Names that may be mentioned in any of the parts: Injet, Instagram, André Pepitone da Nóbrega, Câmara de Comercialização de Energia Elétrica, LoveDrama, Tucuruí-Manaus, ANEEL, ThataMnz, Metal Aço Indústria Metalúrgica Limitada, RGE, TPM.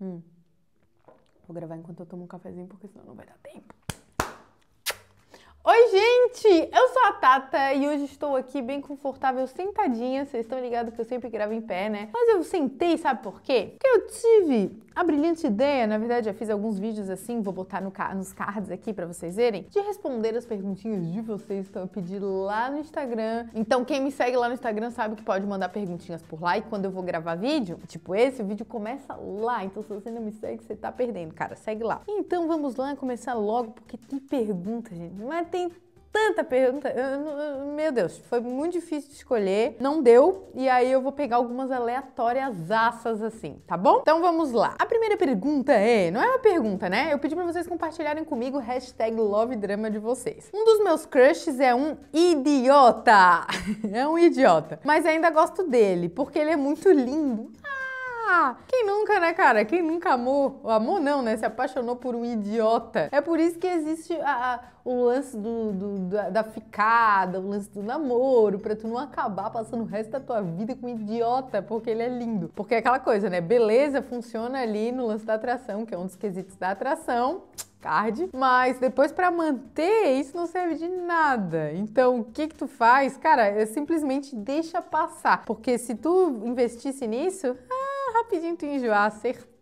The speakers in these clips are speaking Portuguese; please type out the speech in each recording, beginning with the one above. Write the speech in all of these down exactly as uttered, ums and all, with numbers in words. Hum. Vou gravar enquanto eu tomo um cafezinho, porque senão não vai dar tempo. Oi, gente! Eu sou a Tata e hoje estou aqui bem confortável, sentadinha. Vocês estão ligados que eu sempre gravo em pé, né? Mas eu sentei, sabe por quê? Porque eu tive a brilhante ideia, na verdade já fiz alguns vídeos assim, vou botar no ca nos cards aqui pra vocês verem, de responder as perguntinhas de vocês que eu pedi lá no Instagram. Então quem me segue lá no Instagram sabe que pode mandar perguntinhas por lá, e quando eu vou gravar vídeo, tipo esse, o vídeo começa lá. Então se você não me segue, você tá perdendo, cara, segue lá. Então vamos lá começar logo, porque tem pergunta, gente, mas tem Tem tanta pergunta, meu Deus, foi muito difícil de escolher, não deu, e aí eu vou pegar algumas aleatórias assas assim, tá bom? Então vamos lá. A primeira pergunta é, não é uma pergunta, né? Eu pedi pra vocês compartilharem comigo o hashtag LoveDrama de vocês. Um dos meus crushes é um idiota, é um idiota, mas ainda gosto dele, porque ele é muito lindo. Quem nunca, né, cara? Quem nunca amou? Amou não, né? Se apaixonou por um idiota. É por isso que existe a, a, o lance do, do, da, da ficada, o lance do namoro, pra tu não acabar passando o resto da tua vida com um idiota, porque ele é lindo. Porque é aquela coisa, né? Beleza funciona ali no lance da atração, que é um dos quesitos da atração. Card, mas depois pra manter isso não serve de nada. Então o que que tu faz? Cara, é simplesmente deixa passar, porque se tu investisse nisso, ah, rapidinho tu enjoar, certeza.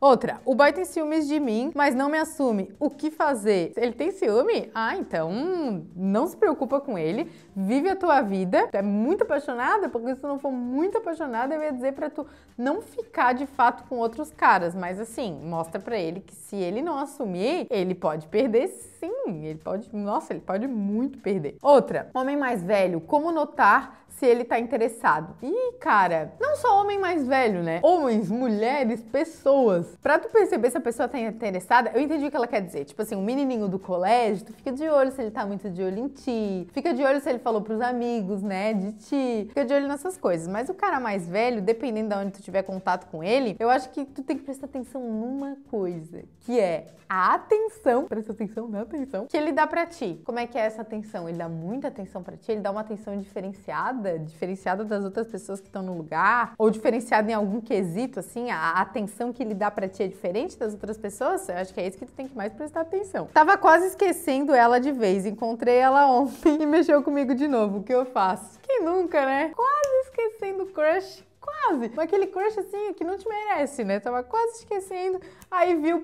Outra, o boy tem ciúmes de mim, mas não me assume. O que fazer? Ele tem ciúme? Ah, então hum, não se preocupa com ele, vive a tua vida. Tu é muito apaixonada? Porque se tu não for muito apaixonada, eu ia dizer pra tu não ficar de fato com outros caras, mas assim, mostra pra ele que se ele não assumir, ele pode perder sim, ele pode, nossa, ele pode muito perder. Outra, homem mais velho, como notar se ele tá interessado? Ih, cara, não só homem mais velho, né? Homens, mulheres, pessoas Pessoas. Pra tu perceber se a pessoa tá interessada, eu entendi o que ela quer dizer. Tipo assim, um menininho do colégio, tu fica de olho se ele tá muito de olho em ti, fica de olho se ele falou pros amigos, né, de ti, fica de olho nessas coisas. Mas o cara mais velho, dependendo de onde tu tiver contato com ele, eu acho que tu tem que prestar atenção numa coisa, que é a atenção, presta atenção na atenção, que ele dá pra ti. Como é que é essa atenção? Ele dá muita atenção pra ti? Ele dá uma atenção diferenciada, diferenciada das outras pessoas que estão no lugar, ou diferenciada em algum quesito, assim, a atenção que que ele dá pra ti é diferente das outras pessoas? Eu acho que é isso que tu tem que mais prestar atenção. Tava quase esquecendo ela de vez, encontrei ela ontem e mexeu comigo de novo. O que eu faço? Quem nunca, né? Quase esquecendo o crush. Quase! Aquele crush assim que não te merece, né? Tava quase esquecendo, aí viu,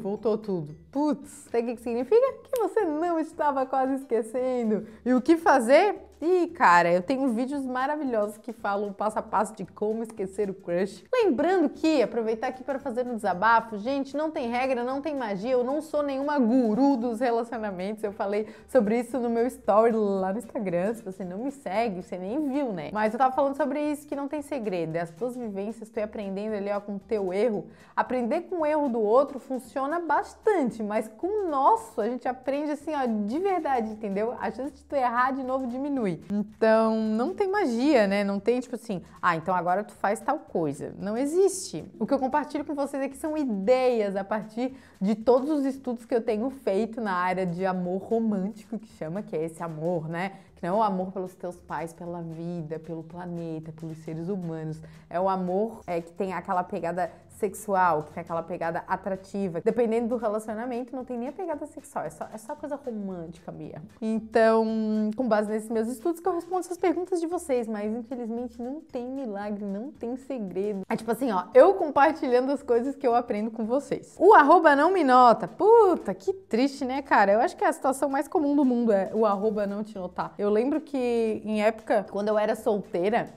voltou tudo. Putz, sabe o que significa? Que você não estava quase esquecendo. E o que fazer? Ih, cara, eu tenho vídeos maravilhosos que falam passo a passo de como esquecer o crush. Lembrando que, aproveitar aqui para fazer um desabafo, gente, não tem regra, não tem magia, eu não sou nenhuma guru dos relacionamentos, eu falei sobre isso no meu story lá no Instagram, se você não me segue, você nem viu, né? Mas eu tava falando sobre isso, que não tem segredo, é as tuas vivências, tu é aprendendo ali, ó, com o teu erro. Aprender com o erro do outro funciona bastante, mas com o nosso, a gente aprende assim, ó, de verdade, entendeu? A chance de tu errar de novo diminui. Então, não tem magia, né? Não tem, tipo assim, ah, então agora tu faz tal coisa. Não existe. O que eu compartilho com vocês aqui são ideias a partir de todos os estudos que eu tenho feito na área de amor romântico, que chama, que é esse amor, né? Que não é o amor pelos teus pais, pela vida, pelo planeta, pelos seres humanos. É o amor é, que tem aquela pegada sexual, que tem aquela pegada atrativa. Dependendo do relacionamento, não tem nem a pegada sexual, é só, é só coisa romântica mesmo. Então, com base nesses meus estudos que eu respondo essas perguntas de vocês, mas infelizmente não tem milagre, não tem segredo. É tipo assim, ó, eu compartilhando as coisas que eu aprendo com vocês. O arroba não me nota. Puta, que triste, né, cara? Eu acho que a situação mais comum do mundo é o arroba não te notar. Eu lembro que, em época, quando eu era solteira,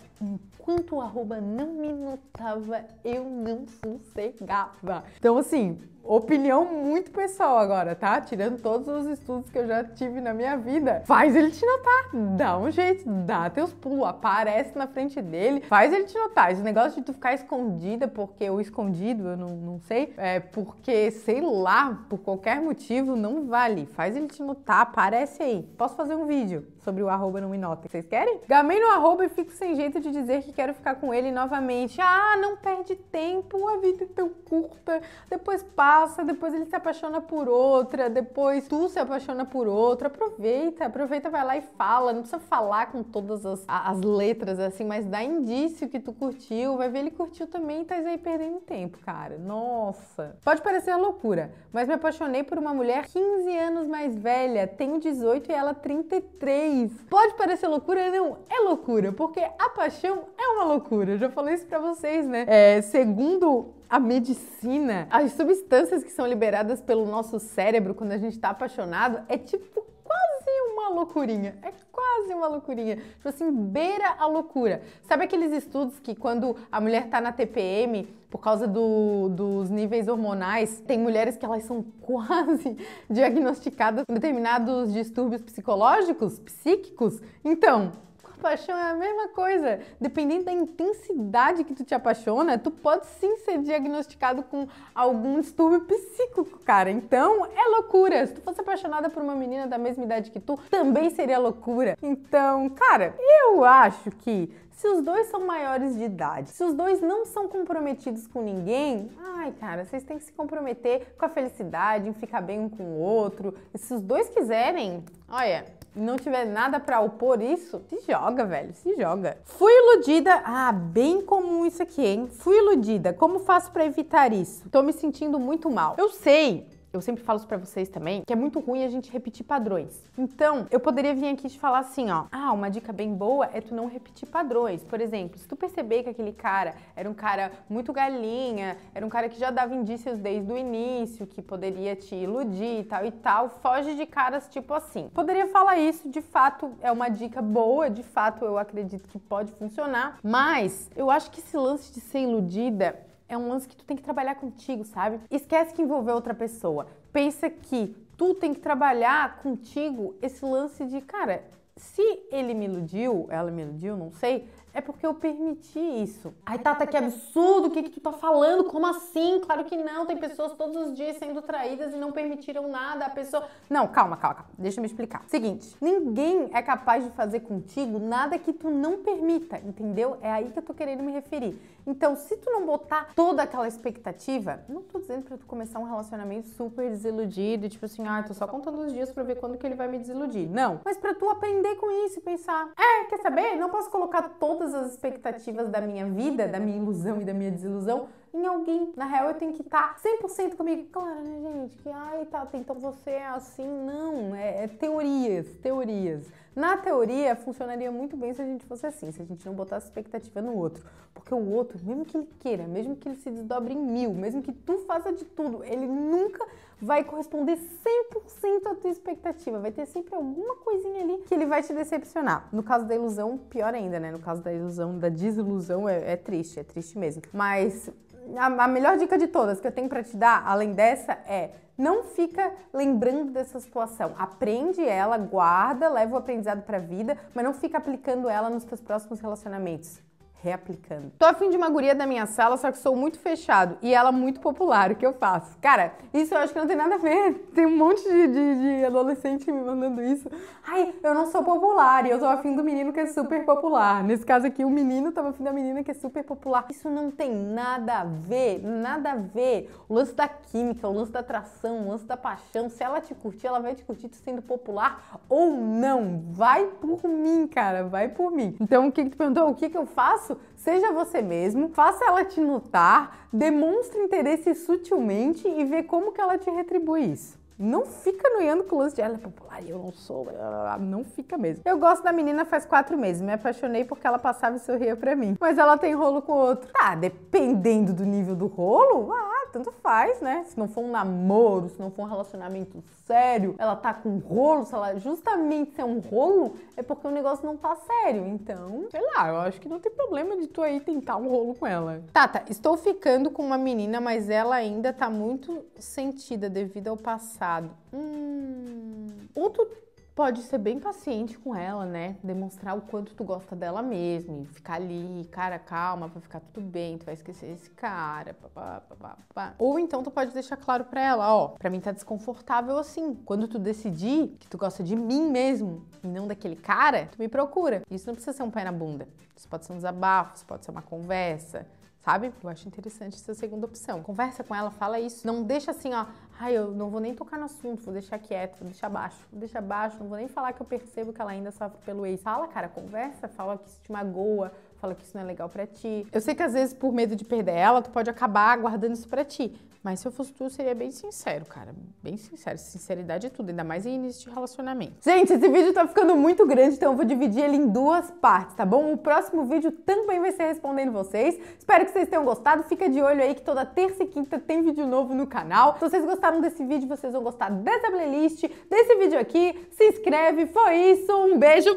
enquanto o arroba não me notava, eu não sossegava. Então, assim, opinião muito pessoal agora, tá? Tirando todos os estudos que eu já tive na minha vida. Faz ele te notar, dá um jeito, dá teus pulos, aparece na frente dele, faz ele te notar. Esse negócio de tu ficar escondida, porque ou escondido, eu não, não sei, é porque, sei lá, por qualquer motivo, não vale. Faz ele te notar, aparece aí. Posso fazer um vídeo sobre o arroba não me nota. Vocês querem? Gamei no arroba e fico sem jeito de dizer que quero ficar com ele novamente. Ah, não perde tempo, a vida é tão curta. Depois passa. passa, depois ele se apaixona por outra, depois tu se apaixona por outra. Aproveita, aproveita, vai lá e fala. Não precisa falar com todas as, as letras, assim, mas dá indício que tu curtiu. Vai ver, ele curtiu também e tá aí perdendo tempo, cara. Nossa. Pode parecer uma loucura, mas me apaixonei por uma mulher quinze anos mais velha. Tenho dezoito e ela trinta e três. Pode parecer loucura? Não, é loucura, porque a paixão é uma loucura. Eu já falei isso pra vocês, né? É, segundo a medicina, as substâncias que são liberadas pelo nosso cérebro quando a gente tá apaixonado é tipo quase uma loucurinha. É quase uma loucurinha. Tipo assim, beira a loucura. Sabe aqueles estudos que quando a mulher tá na T P M, por causa do, dos níveis hormonais, tem mulheres que elas são quase diagnosticadas com determinados distúrbios psicológicos, psíquicos? Então, paixão é a mesma coisa. Dependendo da intensidade que tu te apaixona, tu pode sim ser diagnosticado com algum distúrbio psíquico, cara. Então, é loucura. Se tu fosse apaixonada por uma menina da mesma idade que tu, também seria loucura. Então, cara, eu acho que se os dois são maiores de idade, se os dois não são comprometidos com ninguém, ai, cara, vocês têm que se comprometer com a felicidade, em ficar bem um com o outro. E se os dois quiserem, olha, não tiver nada pra opor isso, se joga, velho, se joga. Fui iludida. Ah, bem comum isso aqui, hein? Fui iludida. Como faço pra evitar isso? Tô me sentindo muito mal. Eu sei, eu sempre falo isso pra vocês também, que é muito ruim a gente repetir padrões. Então, eu poderia vir aqui te falar assim, ó. Ah, uma dica bem boa é tu não repetir padrões. Por exemplo, se tu perceber que aquele cara era um cara muito galinha, era um cara que já dava indícios desde o início, que poderia te iludir e tal e tal, foge de caras tipo assim. Poderia falar isso, de fato, é uma dica boa, de fato, eu acredito que pode funcionar. Mas, eu acho que esse lance de ser iludida é um lance que tu tem que trabalhar contigo, sabe? Esquece que envolveu outra pessoa. Pensa que tu tem que trabalhar contigo esse lance de, cara, se ele me iludiu, ela me iludiu, não sei, é porque eu permiti isso. Ai, Tata, que absurdo, o que que tu tá falando? Como assim? Claro que não, tem pessoas todos os dias sendo traídas e não permitiram nada, a pessoa... Não, calma, calma, calma, deixa eu me explicar. Seguinte, ninguém é capaz de fazer contigo nada que tu não permita, entendeu? É aí que eu tô querendo me referir. Então, se tu não botar toda aquela expectativa, não tô dizendo pra tu começar um relacionamento super desiludido, tipo assim, ah, tô só contando os dias pra ver quando que ele vai me desiludir. Não, mas pra tu aprender com isso e pensar, é, quer saber? Não posso colocar todo todas as expectativas da minha vida, da minha ilusão e da minha desilusão, em alguém. Na real, eu tenho que estar cem por cento comigo. Claro, né, gente? Que, ai, tá, então você é assim. Não, é, é teorias, teorias. Na teoria, funcionaria muito bem se a gente fosse assim, se a gente não botasse expectativa no outro. Porque o outro, mesmo que ele queira, mesmo que ele se desdobre em mil, mesmo que tu faça de tudo, ele nunca vai corresponder cem por cento à tua expectativa. Vai ter sempre alguma coisinha ali que ele vai te decepcionar. No caso da ilusão, pior ainda, né? No caso da ilusão, da desilusão, é, é triste, é triste mesmo. Mas a melhor dica de todas que eu tenho pra te dar, além dessa, é não fica lembrando dessa situação. Aprende ela, guarda, leva o aprendizado pra vida, mas não fica aplicando ela nos teus próximos relacionamentos. Reaplicando. Tô afim de uma guria da minha sala, só que sou muito fechado e ela muito popular, o que eu faço? Cara, isso eu acho que não tem nada a ver. Tem um monte de, de, de adolescente me mandando isso. Ai, eu não sou popular e eu tô afim do menino que é super popular. Nesse caso aqui, o menino tava afim da menina que é super popular. Isso não tem nada a ver, nada a ver. O lance da química, o lance da atração, o lance da paixão, se ela te curtir, ela vai te curtir tu sendo popular ou não. Vai por mim, cara, vai por mim. Então, o que que tu perguntou? O que que eu faço? Seja você mesmo, faça ela te notar, demonstre interesse sutilmente e vê como que ela te retribui isso. Não fica noiando com o lance de ela é popular, eu não sou, blá, blá, blá. Não fica mesmo. Eu gosto da menina faz quatro meses, me apaixonei porque ela passava e sorria pra mim. Mas ela tem rolo com o outro. Tá, dependendo do nível do rolo, ah, tanto faz, né? Se não for um namoro, se não for um relacionamento sério, ela tá com rolo, se ela justamente se é um rolo, é porque o negócio não tá sério. Então, sei lá, eu acho que não tem problema de tu aí tentar um rolo com ela. Tata, estou ficando com uma menina, mas ela ainda tá muito sentida devido ao passado. Hum, ou tu pode ser bem paciente com ela, né? Demonstrar o quanto tu gosta dela mesmo, ficar ali, cara, calma, vai ficar tudo bem, tu vai esquecer esse cara, pá, pá, pá, pá. Ou então tu pode deixar claro pra ela, ó, pra mim tá desconfortável assim. Quando tu decidir que tu gosta de mim mesmo e não daquele cara, tu me procura. Isso não precisa ser um pé na bunda. Isso pode ser um desabafo, isso pode ser uma conversa. sabe? Eu acho interessante essa segunda opção. Conversa com ela, fala isso. Não deixa assim, ó, ai, eu não vou nem tocar no assunto, vou deixar quieto, vou deixar baixo, vou deixar baixo, não vou nem falar que eu percebo que ela ainda sofre pelo ex. Fala, cara, conversa, fala que isso te magoa, fala que isso não é legal pra ti. Eu sei que às vezes por medo de perder ela, tu pode acabar guardando isso pra ti, mas se eu fosse tu, eu seria bem sincero, cara, bem sincero. Sinceridade é tudo, ainda mais em início de relacionamento. Gente, esse vídeo tá ficando muito grande, então eu vou dividir ele em duas partes, tá bom? O próximo vídeo também vai ser respondendo vocês. Espero que vocês tenham gostado, fica de olho aí que toda terça e quinta tem vídeo novo no canal. Se vocês gostaram desse vídeo, vocês vão gostar dessa playlist, desse vídeo aqui, se inscreve, foi isso, um beijo,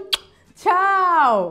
tchau!